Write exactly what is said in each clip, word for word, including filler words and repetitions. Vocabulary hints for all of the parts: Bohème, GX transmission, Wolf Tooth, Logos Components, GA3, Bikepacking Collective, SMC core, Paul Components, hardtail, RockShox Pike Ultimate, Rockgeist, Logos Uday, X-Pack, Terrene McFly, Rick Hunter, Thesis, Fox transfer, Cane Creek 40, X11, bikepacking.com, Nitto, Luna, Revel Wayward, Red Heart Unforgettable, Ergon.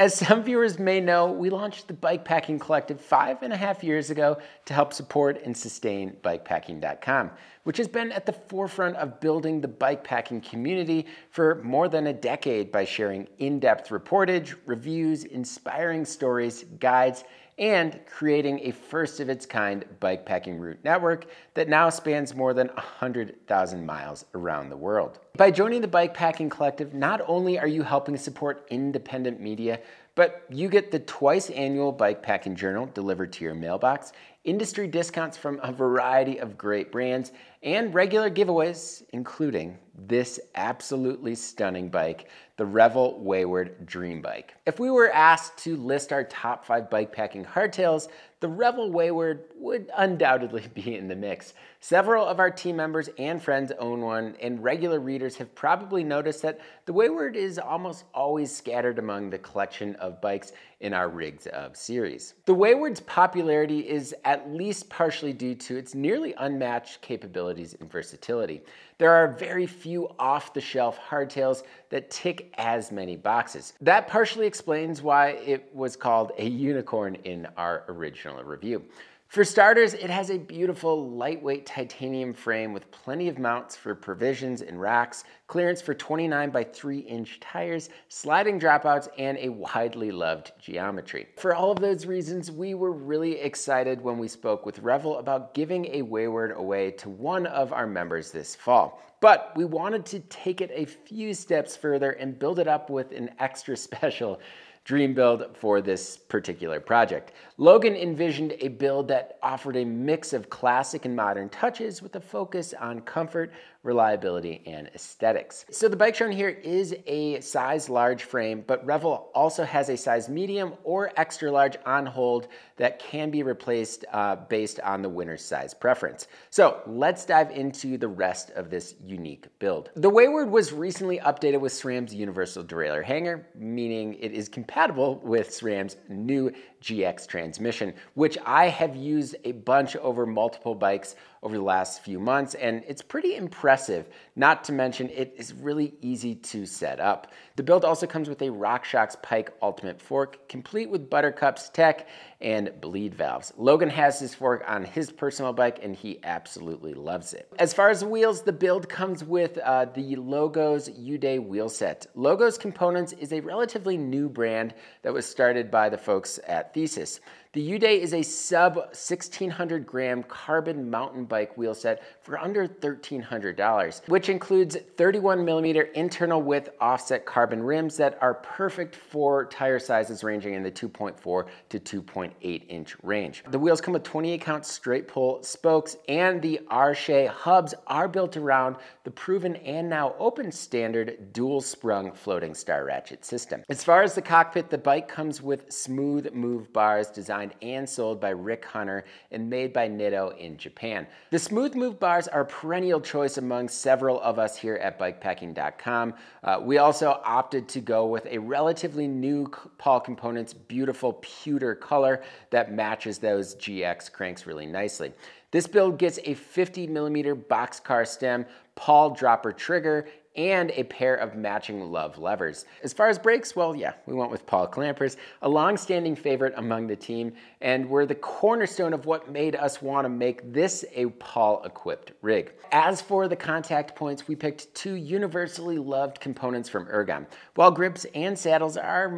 As some viewers may know, we launched the Bikepacking Collective five and a half years ago to help support and sustain bikepacking dot com, which has been at the forefront of building the bikepacking community for more than a decade by sharing in-depth reportage, reviews, inspiring stories, guides, and creating a first-of-its-kind bikepacking route network that now spans more than one hundred thousand miles around the world. By joining the Bikepacking Collective, not only are you helping support independent media, but you get the twice-annual Bikepacking Journal delivered to your mailbox, industry discounts from a variety of great brands, and regular giveaways, including this absolutely stunning bike, the Revel Wayward Dream Bike. If we were asked to list our top five bikepacking hardtails, the Revel Wayward would undoubtedly be in the mix. Several of our team members and friends own one, and regular readers have probably noticed that the Wayward is almost always scattered among the collection of bikes in our Rigs Of series. The Wayward's popularity is at least partially due to its nearly unmatched capabilities and versatility. There are very few off-the-shelf hardtails that tick as many boxes. That partially explains why it was called a unicorn in our original review. For starters, it has a beautiful lightweight titanium frame with plenty of mounts for provisions and racks, clearance for twenty-nine by three inch tires, sliding dropouts, and a widely loved geometry. For all of those reasons, we were really excited when we spoke with Revel about giving a Wayward away to one of our members this fall. But we wanted to take it a few steps further and build it up with an extra special dream build for this particular project. Logan envisioned a build that offered a mix of classic and modern touches with a focus on comfort, reliability, and aesthetics. So the bike shown here is a size large frame, but Revel also has a size medium or extra large on hold that can be replaced uh, based on the winner's size preference. So let's dive into the rest of this unique build. The Wayward was recently updated with SRAM's universal derailleur hanger, meaning it is compatible with SRAM's new G X transmission, which I have used a bunch over multiple bikes over the last few months, and it's pretty impressive, not to mention it is really easy to set up. The build also comes with a RockShox Pike Ultimate fork, complete with buttercups, tech, and bleed valves. Logan has this fork on his personal bike, and he absolutely loves it. As far as the wheels, the build comes with uh, the Logos Uday wheel set. Logos Components is a relatively new brand that was started by the folks at Thesis. The Uday is a sub sixteen hundred gram carbon mountain bike wheel set for under thirteen hundred dollars, which includes thirty-one millimeter internal width offset carbon rims that are perfect for tire sizes ranging in the two point four to two point eight inch range. The wheels come with twenty-eight count straight pull spokes, and the R-Shay hubs are built around the proven and now open standard dual sprung floating star ratchet system. As far as the cockpit, the bike comes with smooth move bars designed and sold by Rick Hunter and made by Nitto in Japan. The smooth move bars are a perennial choice among several of us here at bikepacking dot com. Uh, we also opted to go with a relatively new Paul Components beautiful pewter color that matches those G X cranks really nicely. This build gets a fifty millimeter boxcar stem, Paul dropper trigger, and a pair of matching love levers. As far as brakes, well, yeah, we went with Paul clampers, a long-standing favorite among the team, and were the cornerstone of what made us want to make this a Paul-equipped rig. As for the contact points, we picked two universally loved components from Ergon. While grips and saddles are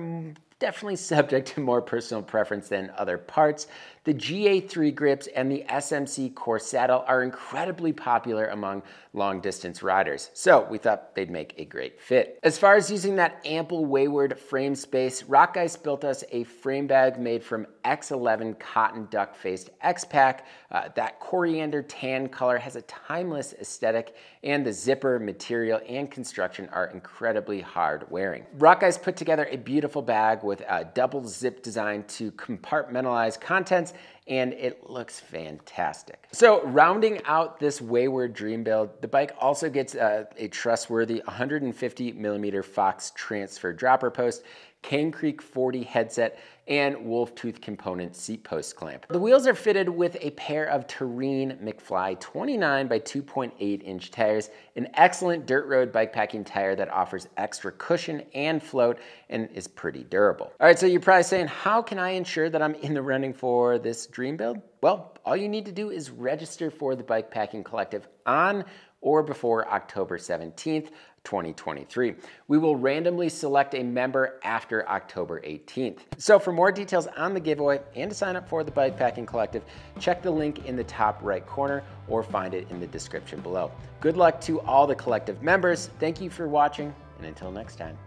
definitely subject to more personal preference than other parts, the G A three grips and the S M C core saddle are incredibly popular among long distance riders, so we thought they'd make a great fit. As far as using that ample Wayward frame space, Rockgeist built us a frame bag made from X eleven cotton duck-faced X-Pack. Uh, that coriander tan color has a timeless aesthetic, and the zipper, material, and construction are incredibly hard wearing. Rockgeist put together a beautiful bag with with a double zip design to compartmentalize contents, and it looks fantastic. So rounding out this Wayward dream build, the bike also gets a, a trustworthy one hundred fifty millimeter Fox transfer dropper post, Cane Creek forty headset, and Wolf Tooth component seat post clamp. The wheels are fitted with a pair of Terrene McFly twenty-nine by two point eight inch tires, an excellent dirt road bikepacking tire that offers extra cushion and float and is pretty durable. All right, so you're probably saying, how can I ensure that I'm in the running for this dream build? Well, all you need to do is register for the Bikepacking Collective on or before October seventeenth, twenty twenty-three. We will randomly select a member after October eighteenth. So for more details on the giveaway and to sign up for the Bikepacking Collective, check the link in the top right corner or find it in the description below. Good luck to all the collective members. Thank you for watching, and until next time,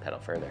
pedal further.